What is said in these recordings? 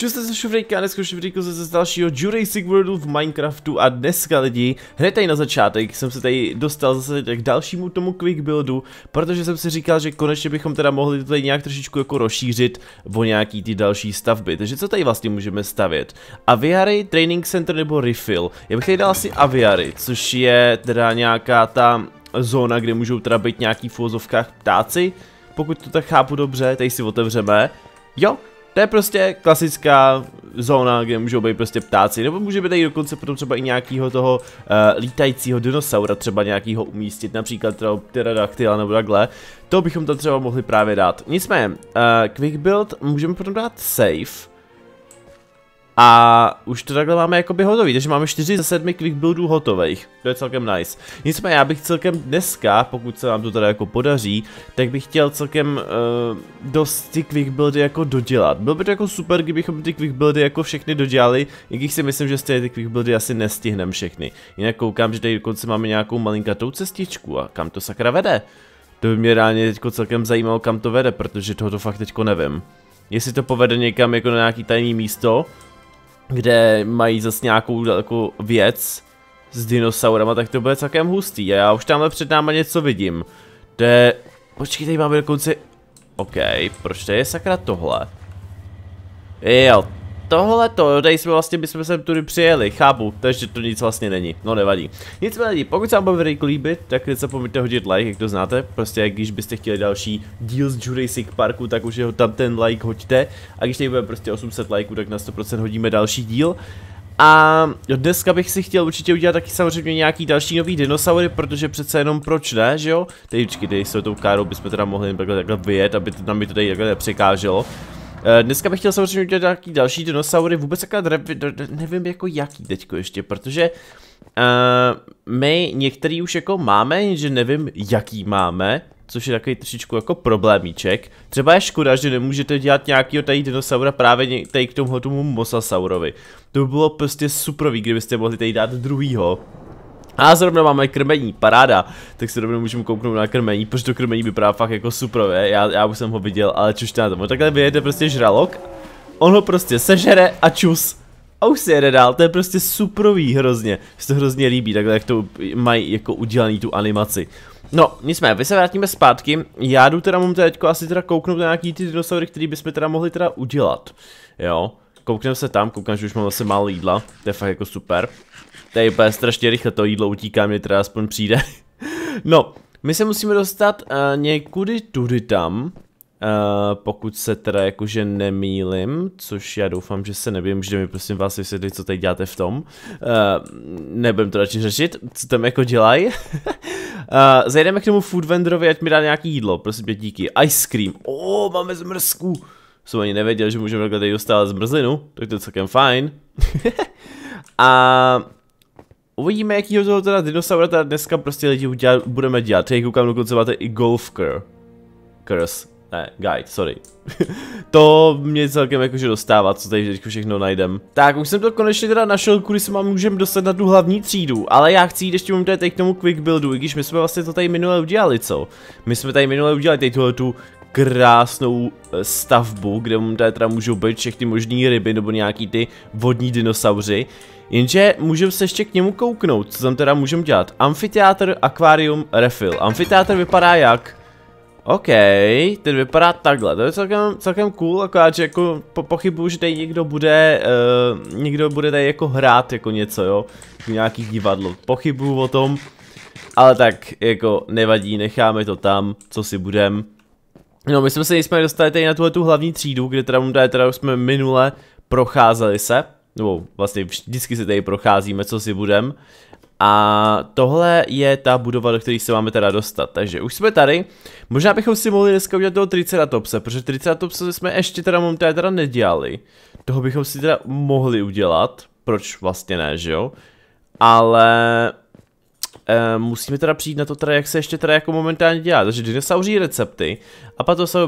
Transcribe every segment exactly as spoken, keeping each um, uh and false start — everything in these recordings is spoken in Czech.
Často se Šufrejka a dneska Šufrejku zase z dalšího Jurassic Worldu v Minecraftu a dneska lidi, hned tady na začátek jsem se tady dostal zase k dalšímu tomu quick buildu, protože jsem si říkal, že konečně bychom teda mohli to tady nějak trošičku jako rozšířit o nějaký ty další stavby, takže co tady vlastně můžeme stavět? Aviary, Training Center nebo Refill? Já bych tady dal asi aviary, což je teda nějaká ta zóna, kde můžou teda být nějaký v uvozovkách ptáci, pokud to tak chápu dobře, tady si otevřeme, jo. To je prostě klasická zóna, kde můžou být prostě ptáci, nebo může být tady dokonce potom třeba i nějakýho toho uh, lítajícího dinosaura, třeba nějakýho umístit, například pterodaktyla nebo takhle. To bychom tam třeba mohli právě dát. Nicméně, uh, quick build můžeme potom dát save. A už to takhle máme jakoby hotový, takže máme čtyři ze sedmi quick buildů hotových, to je celkem nice. Nicméně já bych celkem dneska, pokud se nám to teda jako podaří, tak bych chtěl celkem uh, dost ty quick buildy jako dodělat. Bylo by to jako super, kdybychom ty quick buildy jako všechny dodělali, i když si myslím, že z těch ty quick buildy asi nestihneme všechny. Jinak koukám, že tady dokonce máme nějakou malinkatou cestičku a kam to sakra vede? To by mě reálně teďko celkem zajímalo, kam to vede, protože toho to fakt teďko nevím. Jestli to povede někam jako na nějaký tajný místo, kde mají zase nějakou jako věc s dinosaurama, tak to bude celkem hustý. A já už tamhle před náma něco vidím. To je... Počkej, tady máme dokonce... OK, proč to je sakra tohle? Jo, tohle to, tady jsme vlastně, my jsme sem tudy přijeli, chápu, takže to nic vlastně není, no nevadí. Nicméně, pokud se vám bude líbit, tak nezapomeňte hodit like, jak to znáte, prostě když byste chtěli další díl z Jurassic Parku, tak už jeho tam ten like hoďte, a když tady bude prostě osm set likeů, tak na sto procent hodíme další díl. A dneska bych si chtěl určitě udělat taky samozřejmě nějaký další nový dinosaury, protože přece jenom proč ne, že jo? Tedyčky, tady s tou károu bychom teda mohli takhle, takhle vyjet, aby to, nám by to tady takhle nepřekáželo. Dneska bych chtěl samozřejmě udělat nějaký další dinosaury, vůbec takhle nevím jako jaký teďko ještě, protože uh, my některý už jako máme, jenže nevím jaký máme, což je takový trošičku jako problémíček. Třeba je škoda, že nemůžete dělat nějakýho tady dinosaura právě tady k tomuhle tomu Mosasaurovi. To by bylo prostě suprový, kdybyste mohli tady dát druhýho. A zrovna máme krmení, paráda, tak se rovnou můžeme kouknout na krmení, protože to krmení vypadá fakt jako suprové, já, já už jsem ho viděl, ale čuš na tom, takhle vyjede prostě žralok, on ho prostě sežere a čus, a už se jede dál, to je prostě suprový hrozně, se to hrozně líbí, takhle jak to mají jako udělaný tu animaci. No, nicméně, my se vrátíme zpátky, já jdu teda, mám teďko asi teda kouknout na nějaký ty dinosaury, který bychom teda mohli teda udělat, jo, koukneme se tam, koukám, že už mám zase málo jídla, to je fakt jako super. Tady je úplně strašně rychle, to jídlo utíká, mě teda aspoň přijde. No, my se musíme dostat uh, někudy tudy tam, uh, pokud se teda jakože nemýlim, což já doufám, že se nevím, že mi prosím vás vysvětlit, co tady děláte v tom. Uh, nebudem to radši řešit, co tam jako dělají. uh, zajdeme k tomu food vendorovi, ať mi dá nějaký jídlo, prosím tě, díky. Ice cream, o, oh, máme zmrzku. Jsem ani nevěděl, že můžeme takhle tady dostat zmrzlinu, tak to je celkem fajn. A... Uvidíme, jakýho toho teda dinosaura teda dneska prostě lidi udělat, budeme dělat. Tady koukám, dokonce máte i golf cur. Curse. Ne, guide, sorry. To mě celkem jakože dostává, co tady vždycky všechno najdem. Tak, už jsem to konečně teda našel, kudy se mám můžeme dostat na tu hlavní třídu, ale já chci jít ještě momentě tady k tomu quick buildu, i když my jsme vlastně to tady minule udělali, co? My jsme tady minule udělali tady tuhle tu krásnou stavbu, kde momentě teda můžou být všechny možný ryby nebo nějaký ty vodní dinosauři. Jenže můžeme se ještě k němu kouknout, co tam teda můžeme dělat. Amfiteátr, akvárium, refill. Amfiteátr vypadá jak? OK, ten vypadá takhle, to je celkem, celkem cool, akorát, že jako po, pochybuju, že tady někdo bude, uh, někdo bude tady jako hrát jako něco, jo, nějaký divadlo, pochybuju o tom, ale tak jako nevadí, necháme to tam, co si budem. No, my jsme se nejsme dostali tady na tuhle tu hlavní třídu, kde teda, tady, teda už jsme minule procházeli se. Nebo vlastně vždycky se tady procházíme, co si budem. A tohle je ta budova, do které se máme teda dostat. Takže už jsme tady. Možná bychom si mohli dneska udělat toho Triceratopse, protože Triceratopse jsme ještě teda momentálně teda nedělali. Toho bychom si teda mohli udělat. Proč vlastně ne, že jo? Ale... E, musíme teda přijít na to teda, jak se ještě teda jako momentálně dělá. Takže dinosauří recepty. A potom se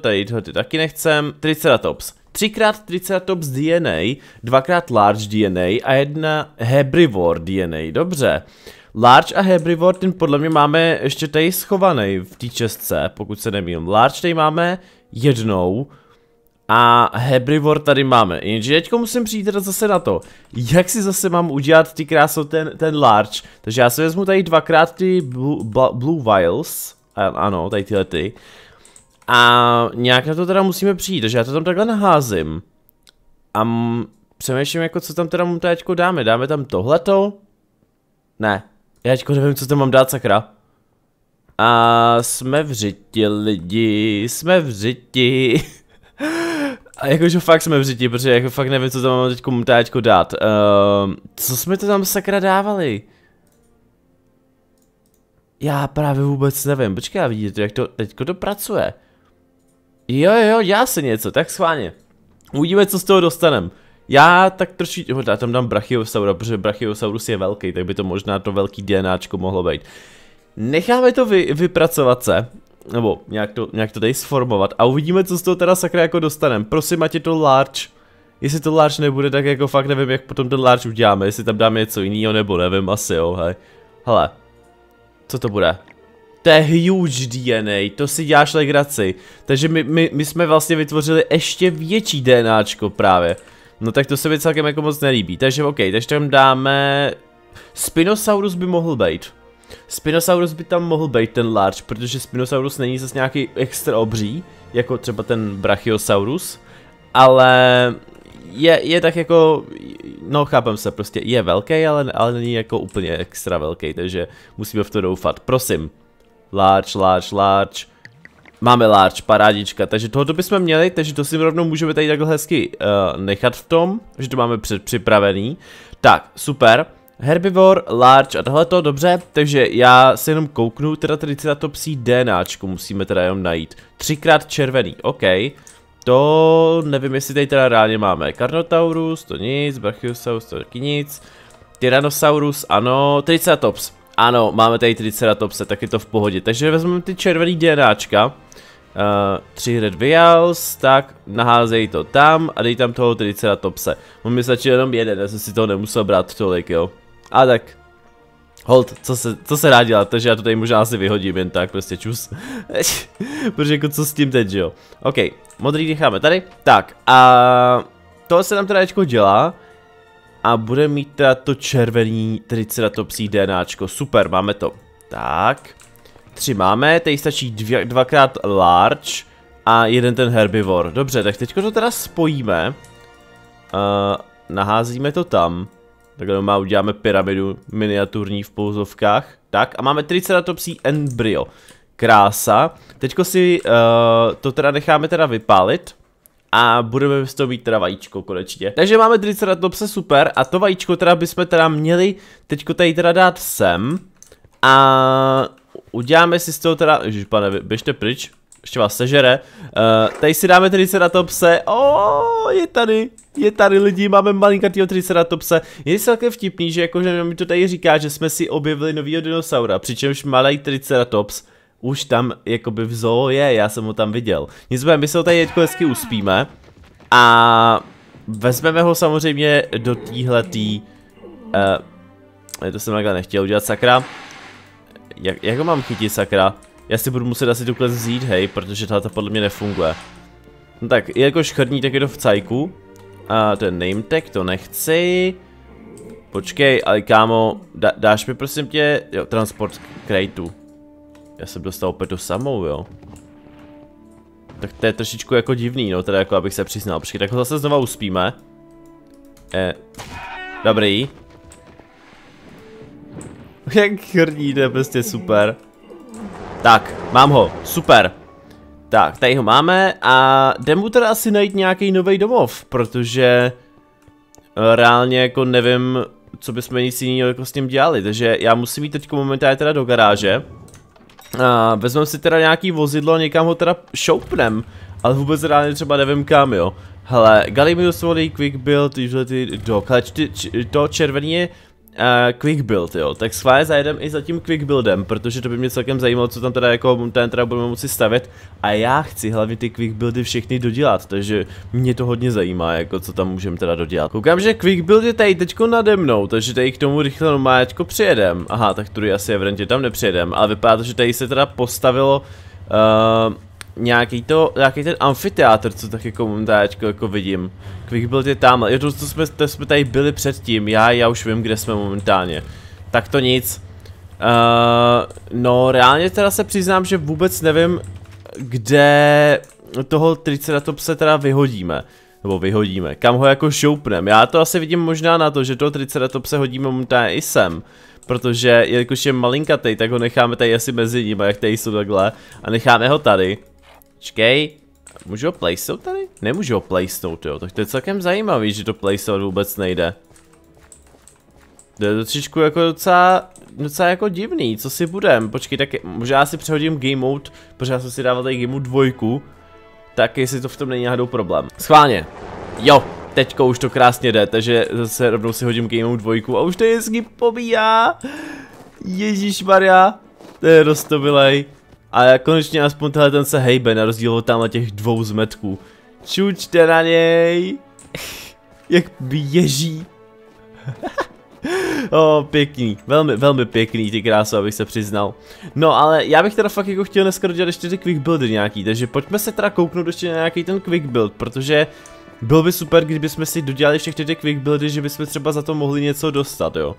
tady ty taky nechcem. Triceratops. Třikrát Triceratops D N A, dvakrát Large D N A a jedna Herbivore D N A, dobře. Large a Herbivore, ten podle mě máme ještě tady schovaný v té čestce, pokud se nemýlím. Large tady máme jednou A herbivor tady máme, jenže teďka musím přijít teda zase na to, jak si zase mám udělat ty krásou ten, ten large. Takže já si vezmu tady dvakrát ty blue, blue vials, ano, tady tyhle ty. A nějak na to teda musíme přijít, takže já to tam takhle naházím. A přemýšlím jako, co tam teda mu teďko dáme, dáme tam tohleto? Ne, já teďko nevím, co tam mám dát, sakra. A jsme v řiti lidi, jsme v řiti. A jakože fakt jsme v řiti, protože jako fakt nevím, co tam mám teďko mu teďko dát. Uh, co jsme to tam sakra dávali? Já právě vůbec nevím, počkej, já vidíte, jak to teďko dopracuje. Jo, jo, já se něco, tak schválně. Uvidíme, co z toho dostanem. Já tak trošičku, oh, já tam dám Brachiosaura, protože Brachiosaurus je velký, tak by to možná to velký DNAčko mohlo být. Necháme to vy, vypracovat se, nebo nějak to, nějak to tady sformovat a uvidíme, co z toho teda sakra jako dostanem. Prosím, ať je to large. Jestli to large nebude, tak jako fakt nevím, jak potom ten large uděláme, jestli tam dáme něco jiného, nebo nevím, asi jo, hej. Hele. Co to bude? To je huge D N A, to si děláš legraci. Takže my, my, my jsme vlastně vytvořili ještě větší DNAčko právě. No tak to se mi celkem jako moc nelíbí. Takže ok, takže tam dáme... Spinosaurus by mohl být. Spinosaurus by tam mohl být ten large, protože Spinosaurus není zase nějaký extra obří, jako třeba ten Brachiosaurus. Ale... Je, je tak jako, no chápem se prostě, je velký, ale, ale není jako úplně extra velký, takže musíme v to doufat. Prosím, large, large, large, máme large, parádička, takže tohoto bychom měli, takže to si rovnou můžeme tady takhle hezky uh, nechat v tom, že to máme předpřipravený. Tak, super, herbivor, large a tohleto, dobře, takže já si jenom kouknu, teda triceratopsí DNAčku musíme teda jenom najít, třikrát červený, ok. To nevím, jestli tady teda reálně máme. Carnotaurus, to nic, Brachiosaurus, to taky nic. Tyrannosaurus, ano, Triceratops. Ano, máme tady Triceratopse, tak je to v pohodě. Takže vezmeme ty červený DNAčka. Uh, tři red vials, tak naházej to tam a dej tam toho Triceratopse. On mi stačil jenom jeden, já jsem si toho nemusel brát tolik, jo. A tak, hold, co se, co se dá dělat, takže já to tady možná asi vyhodím jen tak, prostě čus. Protože jako co s tím teď, jo. OK. Modrý necháme tady, tak a to se nám teda teďko dělá a bude mít teda to červený triceratopsí DNAčko, super, máme to. Tak, tři máme, tady stačí dvě, dvakrát large a jeden ten herbivor, dobře, tak teďko to teda spojíme, uh, naházíme to tam, takhle má uděláme pyramidu miniaturní v pouzovkách, tak a máme triceratopsí embryo. Krása, teďko si uh, to teda necháme teda vypálit a budeme z toho mít teda vajíčko konečně. Takže máme Triceratopse, super, a to vajíčko teda bychom teda měli teďko tady teda dát sem a uděláme si z toho teda, ježišpane, běžte pryč, ještě vás sežere, uh, tady si dáme Triceratopse, oh, je tady, je tady lidi, máme malinkatýho Triceratopse. Je celkem vtipný, že jakože mi to tady říká, že jsme si objevili novýho dinosaura, přičemž malý Triceratops už tam jakoby v zoo je, já jsem ho tam viděl. Nicméně my se ho tady teďko hezky uspíme a vezmeme ho samozřejmě do týhletý, uh, to jsem takhle nechtěl udělat, sakra. Jak, jak ho mám chytit, sakra? Já si budu muset asi tuhle vzít, hej, protože tato podle mě nefunguje. No tak, jelikož chodní, tak je to v cajku. A uh, ten name tag, to nechci. Počkej, ale kámo, dá, dáš mi prosím tě, jo, transport crateu. Já jsem dostal opět tu samou, jo. Tak to je trošičku jako divný, no, teda jako abych se přiznal. Počkej, tak ho zase znova uspíme. Eh, dobrý. Jak chrní, to je prostě super. Tak, mám ho, super. Tak, tady ho máme a jdem mu teda asi najít nějaký nový domov, protože reálně jako nevím, co bychom nic jiného jako s ním dělali, takže já musím jít teď momentálně teda do garáže. Uh, vezmeme si teda nějaký vozidlo a někam ho teda šoupnem, ale vůbec reálně třeba nevím kam, jo. Hele, Galimius volí quick build, tyhle ty dog, ale ty, to červený je uh, quick build, jo. Tak schválně zajedem i za tím quick buildem, protože to by mě celkem zajímalo, co tam teda jako ten teda budeme moci stavět. A já chci hlavně ty quick buildy všechny dodělat, takže mě to hodně zajímá, jako co tam můžeme teda dodělat. Koukám, že quick build je tady teďko nade mnou, takže tady k tomu rychle normálečko přijedem. Aha, tak tady asi evidentně tam nepřijedem, ale vypadá to, že tady se teda postavilo uh, nějaký to, nějaký ten amfiteátr, co tak jako montáčko jako vidím. Kdybych byl tě tamhle, jo, to, to, jsme, to jsme tady byli předtím, já, já už vím, kde jsme momentálně. Tak to nic. Uh, no, reálně teda se přiznám, že vůbec nevím, kde toho Triceratopse teda vyhodíme. Nebo vyhodíme, kam ho jako šoupnem. Já to asi vidím možná na to, že toho Triceratopse hodíme momentálně i sem. Protože jelikož je malinkatej, tak ho necháme tady asi mezi nimi, jak tady jsou takhle. A necháme ho tady. Čkej, můžu ho placeout tady? Nemůžu ho placeout, jo, tak to je celkem zajímavý, že to placeout vůbec nejde. To je trošičku jako docela, docela jako divný, co si budem, počkej, tak možná si přehodím game mode, protože já jsem si dával tady game mode dvojku. Tak jestli to v tom není náhodou problém. Schválně, jo. Teďko už to krásně jde, takže zase rovnou si hodím gameu dvojku a už to je hezky pobíhá. Ježíšmarja, to je roztobilej. A konečně aspoň tenhle ten se hejbe na rozdíl od tamhle těch dvou zmetků. Čučte na něj. Jak běží. O, pěkný, velmi, velmi pěkný ty krásy, abych se přiznal. No ale já bych teda fakt jako chtěl dneska dodělat ještě ty quick buildy nějaký, takže pojďme se teda kouknout ještě na nějaký ten quick build, protože bylo by super, kdybychom si dodělali všechny ty quick buildy, že bychom třeba za to mohli něco dostat, jo.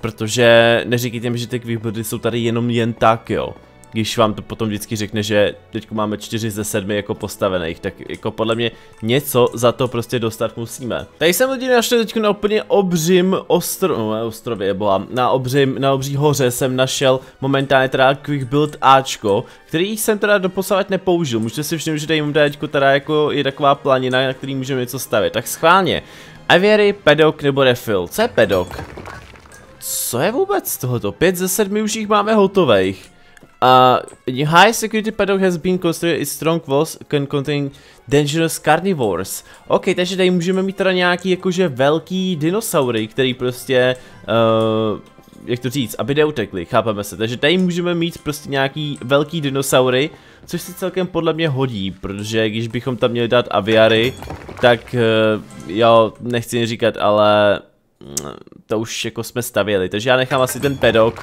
Protože neříkejte mi, že ty quick buildy jsou tady jenom jen tak, jo. Když vám to potom vždycky řekne, že teď máme čtyři ze sedmi jako postavených, tak jako podle mě něco za to prostě dostat musíme. Tady jsem lidi našel teď na úplně obřím ostro... No, ne, ostrově byla. Na obřím, na obří hoře jsem našel momentálně teda quick build Ačko, který jsem teda doposavat nepoužil. Můžete si všimnout, že tady momentálně teda jako je taková planina, na který můžeme něco stavit. Tak schválně. Aviary, pedok nebo refill. Co je pedok? Co je vůbec tohoto? pět ze sedmi už jich máme hotových. Uh, high security paddock has been constructed, its strong walls can contain dangerous carnivores. Ok, takže tady můžeme mít teda nějaký jakože velký dinosaury, který prostě, uh, jak to říct, aby neutekli, chápeme se. Takže tady můžeme mít prostě nějaký velký dinosaury, což se celkem podle mě hodí, protože když bychom tam měli dát aviary, tak uh, jo, nechci říkat, ale uh, to už jako jsme stavěli, takže já nechám asi ten paddock.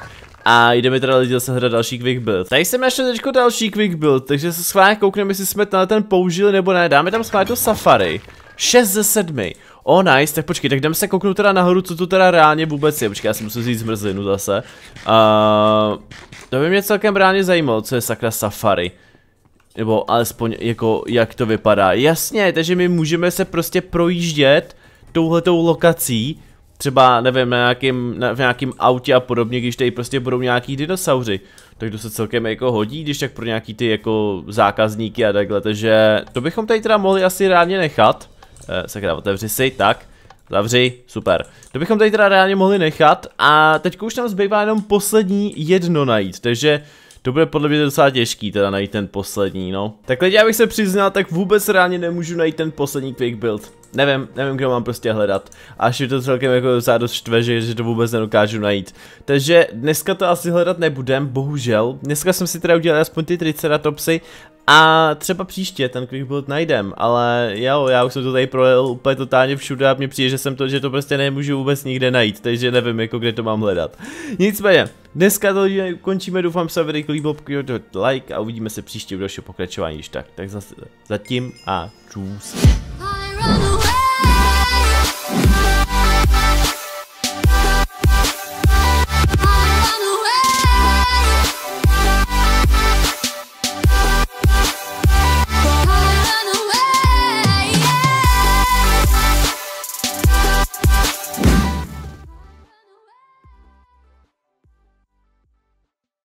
A jdeme teda lidi zase hledat další quick build. Tady jsem našel teďko další quick build, takže se schválně koukneme, jestli jsme tenhle ten použili nebo ne. Dáme tam schválně to safari. šest ze sedmi. Oh nice, tak počkej, tak jdeme se kouknout teda nahoru, co to teda reálně vůbec je. Počkej, já si musím vzít zmrzlinu zase. Uh, to by mě celkem reálně zajímalo, co je sakra safari. Nebo alespoň jako, jak to vypadá. Jasně, takže my můžeme se prostě projíždět touhletou lokací. Třeba, nevím, na nějakým, na, v nějakým autě a podobně, když tady prostě budou nějaký dinosauři. Tak to se celkem jako hodí, když tak pro nějaký ty jako zákazníky a takhle, takže to bychom tady teda mohli asi reálně nechat. Eh, sakra, otevři si, tak, zavři, super. To bychom tady teda reálně mohli nechat a teď už nám zbývá jenom poslední jedno najít, takže to bude podle mě docela těžký teda najít ten poslední, no. Tak lidi, abych se přiznal, tak vůbec reálně nemůžu najít ten poslední quick build. Nevím, nevím, kde mám prostě hledat. Až je to celkem jako docela dost štve, že to vůbec nedokážu najít. Takže dneska to asi hledat nebudem, bohužel. Dneska jsem si teda udělal aspoň ty triceratopsy a třeba příště ten quick build najdem, ale jo, já už jsem to tady projel úplně totálně všude a mně přijde, že jsem to, že to prostě nemůžu vůbec nikde najít, takže nevím jako kde to mám hledat. Nicméně, dneska to lidi ukončíme, doufám, že se video líbilo, dejte like a uvidíme se příště u dalšího pokračování, již tak. Tak zase zatím a čus.